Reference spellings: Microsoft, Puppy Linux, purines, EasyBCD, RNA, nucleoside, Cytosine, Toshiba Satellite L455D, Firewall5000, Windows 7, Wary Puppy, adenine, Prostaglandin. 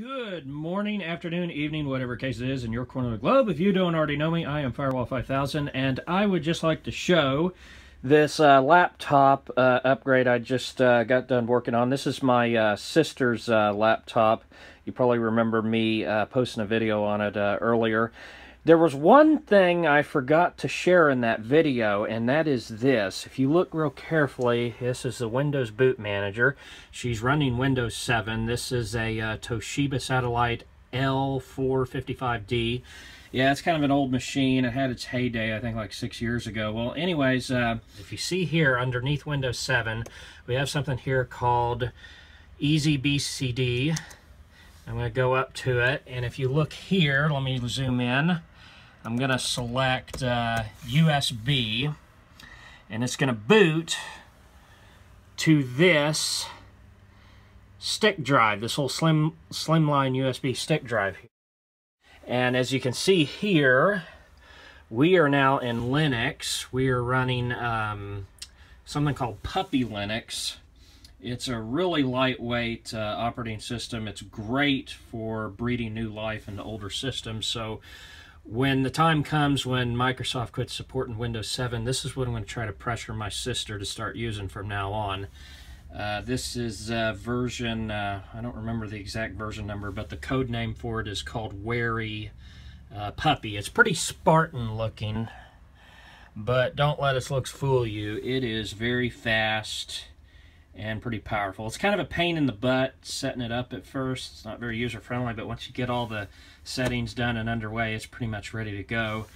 Good morning, afternoon, evening, whatever case it is in your corner of the globe. If you don't already know me, I am Firewall5000, and I would just like to show this laptop upgrade I just got done working on. This is my sister's laptop. You probably remember me posting a video on it earlier. There was one thing I forgot to share in that video, and that is this. If you look real carefully, this is the Windows Boot Manager. She's running Windows 7. This is a Toshiba Satellite L455D. Yeah, it's kind of an old machine. It had its heyday, I think, like 6 years ago. Well, anyways, if you see here underneath Windows 7, we have something here called EasyBCD. I'm going to go up to it, and if you look here, let me zoom in. I'm going to select USB, and it's going to boot to this stick drive, this whole slimline USB stick drive. And as you can see here, we are now in Linux. We are running something called Puppy Linux. It's a really lightweight operating system. It's great for breathing new life into older systems. So when the time comes when Microsoft quits supporting Windows 7, this is what I'm going to try to pressure my sister to start using from now on. This is version, I don't remember the exact version number, but the code name for it is called Wary Puppy. It's pretty Spartan looking, but don't let its looks fool you. It is very fast and pretty powerful. It's kind of a pain in the butt setting it up at first. It's not very user friendly, but once you get all the settings done and underway, it's pretty much ready to go.